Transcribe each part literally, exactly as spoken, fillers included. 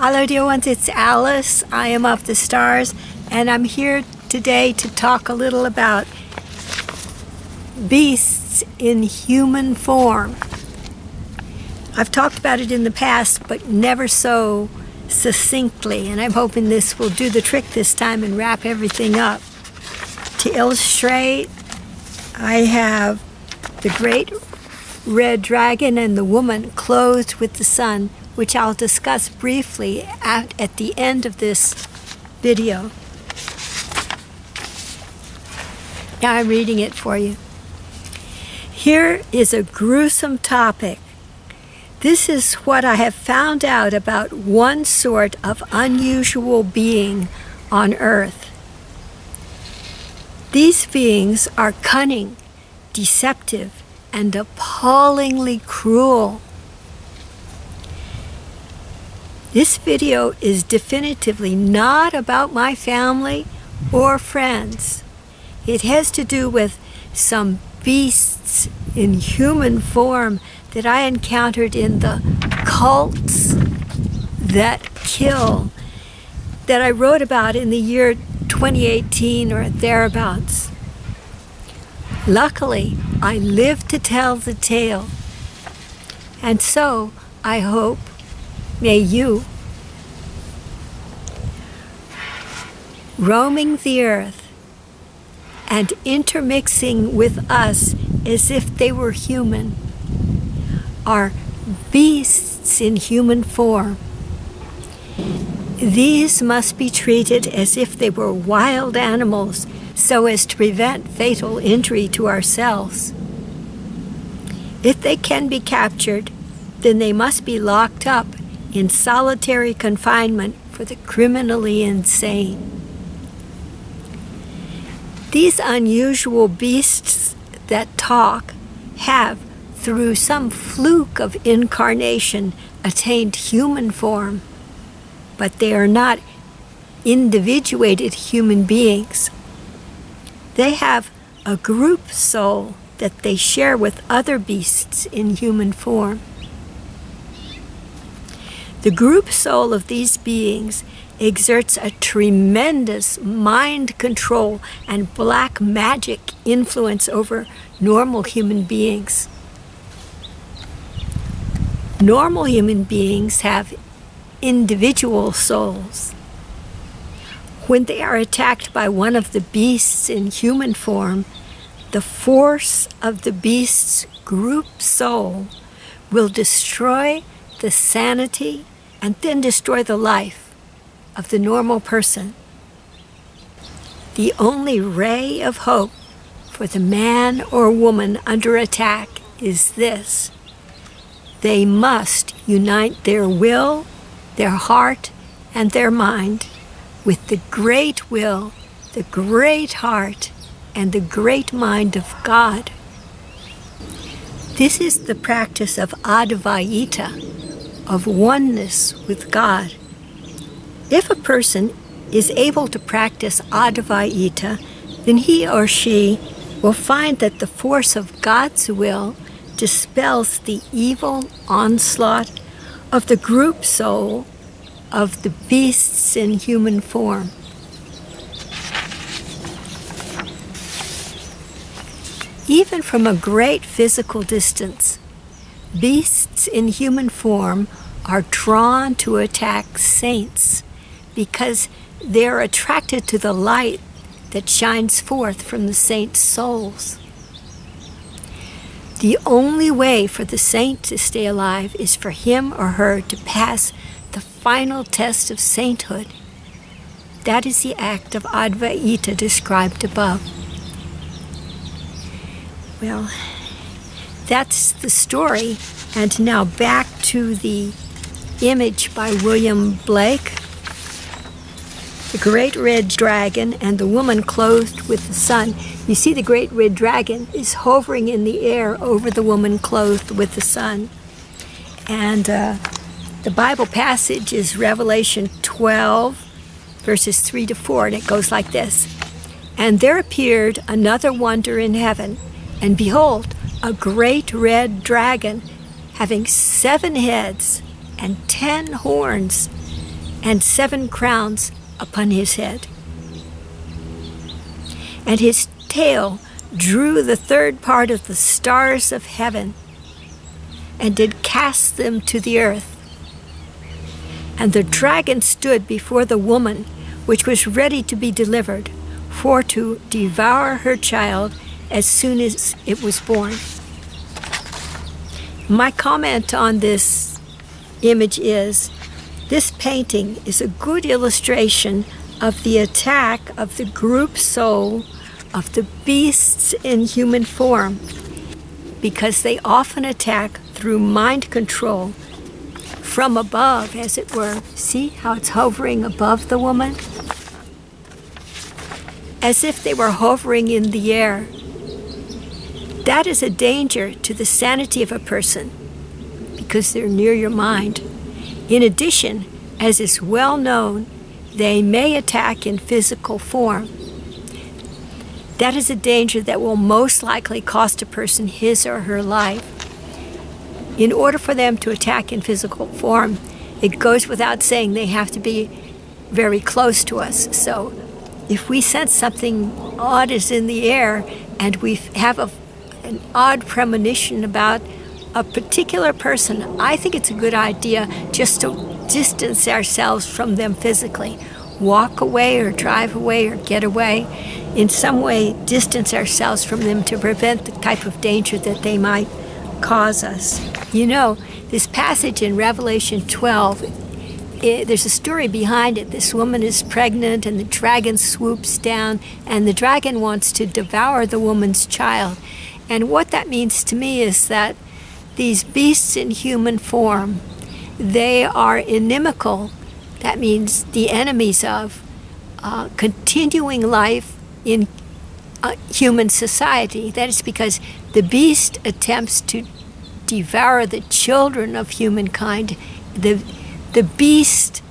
Hello dear ones, it's Alice. I am of the stars, and I'm here today to talk a little about beasts in human form. I've talked about it in the past, but never so succinctly, and I'm hoping this will do the trick this time and wrap everything up. To illustrate, I have the great red dragon and the woman clothed with the sun, which I'll discuss briefly at, at the end of this video. Now I'm reading it for you. Here is a gruesome topic. This is what I have found out about one sort of unusual being on Earth. These beings are cunning, deceptive, and appallingly cruel. This video is definitively not about my family or friends. It has to do with some beasts in human form that I encountered in the Cults That Kill that I wrote about in the year twenty eighteen or thereabouts. Luckily, I live to tell the tale, and so I hope may you. Roaming the earth and intermixing with us as if they were human are beasts in human form. These must be treated as if they were wild animals so as to prevent fatal injury to ourselves. If they can be captured, then they must be locked up in solitary confinement for the criminally insane. These unusual beasts that talk have, through some fluke of incarnation, attained human form, but they are not individuated human beings. They have a group soul that they share with other beasts in human form. The group soul of these beings exerts a tremendous mind control and black magic influence over normal human beings. Normal human beings have individual souls. When they are attacked by one of the beasts in human form, the force of the beast's group soul will destroy the sanity and then destroy the life of the normal person. The only ray of hope for the man or woman under attack is this: they must unite their will, their heart, and their mind with the great will, the great heart, and the great mind of God. This is the practice of Advaita, of oneness with God. If a person is able to practice Advaita, then he or she will find that the force of God's will dispels the evil onslaught of the group soul of the beasts in human form. Even from a great physical distance, beasts in human form are drawn to attack saints because they are attracted to the light that shines forth from the saints' souls. The only way for the saint to stay alive is for him or her to pass the final test of sainthood. That is the act of Advaita described above. Well, that's the story, and now back to the image by William Blake. The great red dragon and the woman clothed with the sun. You see, the great red dragon is hovering in the air over the woman clothed with the sun. And uh, the Bible passage is Revelation twelve, verses three to four, and it goes like this. And there appeared another wonder in heaven, and behold, a great red dragon having seven heads and ten horns, and seven crowns upon his head. And his tail drew the third part of the stars of heaven, and did cast them to the earth. And the dragon stood before the woman, which was ready to be delivered, for to devour her child as soon as it was born. My comment on this image is, this painting is a good illustration of the attack of the group soul of the beasts in human form, because they often attack through mind control from above, as it were. See how it's hovering above the woman? As if they were hovering in the air. That is a danger to the sanity of a person, because they're near your mind. In addition, as is well known, they may attack in physical form. That is a danger that will most likely cost a person his or her life. In order for them to attack in physical form, it goes without saying they have to be very close to us. So if we sense something odd is in the air and we have a, an odd premonition about a particular person, I think it's a good idea just to distance ourselves from them physically. Walk away or drive away or get away. In some way, distance ourselves from them to prevent the type of danger that they might cause us. You know, this passage in Revelation twelve, it, there's a story behind it. This woman is pregnant and the dragon swoops down, and the dragon wants to devour the woman's child. And what that means to me is that these beasts in human form, they are inimical, that means the enemies of uh, continuing life in uh, human society. That is because the beast attempts to devour the children of humankind. The, the beast,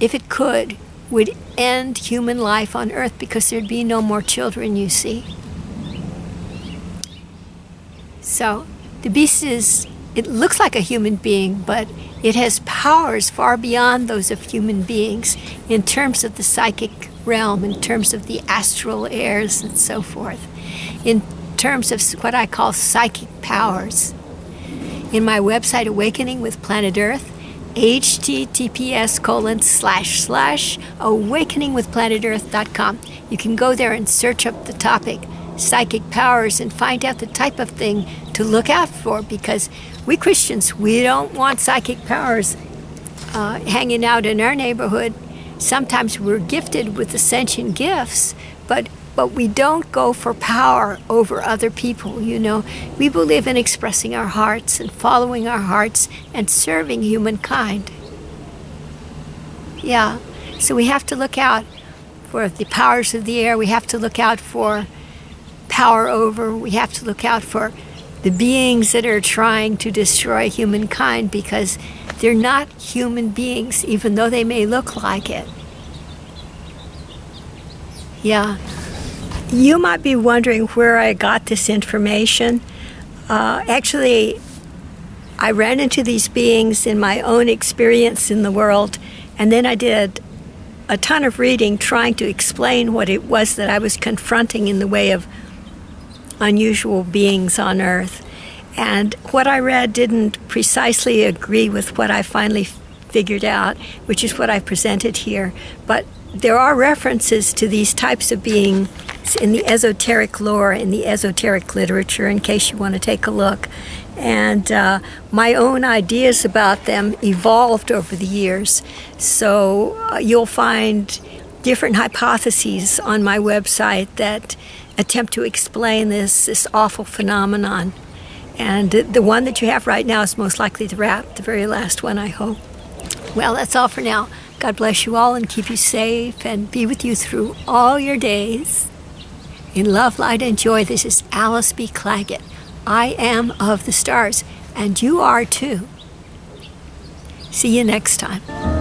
if it could, would end human life on earth because there'd be no more children, you see. So the beast is, it looks like a human being, but it has powers far beyond those of human beings in terms of the psychic realm, in terms of the astral airs and so forth, in terms of what I call psychic powers. In my website, Awakening with Planet Earth, https colon slash slash awakening with planet earth dot com. You can go there and search up the topic, psychic powers, and find out the type of thing to look out for, because we Christians, we don't want psychic powers uh, hanging out in our neighborhood. Sometimes we're gifted with the sentient gifts, but, but we don't go for power over other people, you know. We believe in expressing our hearts and following our hearts and serving humankind. Yeah, so we have to look out for the powers of the air. We have to look out for power over. We have to look out for the beings that are trying to destroy humankind, because they're not human beings, even though they may look like it. Yeah. You might be wondering where I got this information. Uh, actually, I ran into these beings in my own experience in the world, and then I did a ton of reading trying to explain what it was that I was confronting in the way of unusual beings on Earth. And what I read didn't precisely agree with what I finally figured out, which is what I presented here. But there are references to these types of beings in the esoteric lore, in the esoteric literature, in case you want to take a look. And uh, my own ideas about them evolved over the years. So uh, you'll find different hypotheses on my website that attempt to explain this, this awful phenomenon. And the one that you have right now is most likely the wrap, the very last one, I hope. Well, that's all for now. God bless you all and keep you safe and be with you through all your days. In love, light, and joy, this is Alice B. Clagett. I am of the stars, and you are too. See you next time.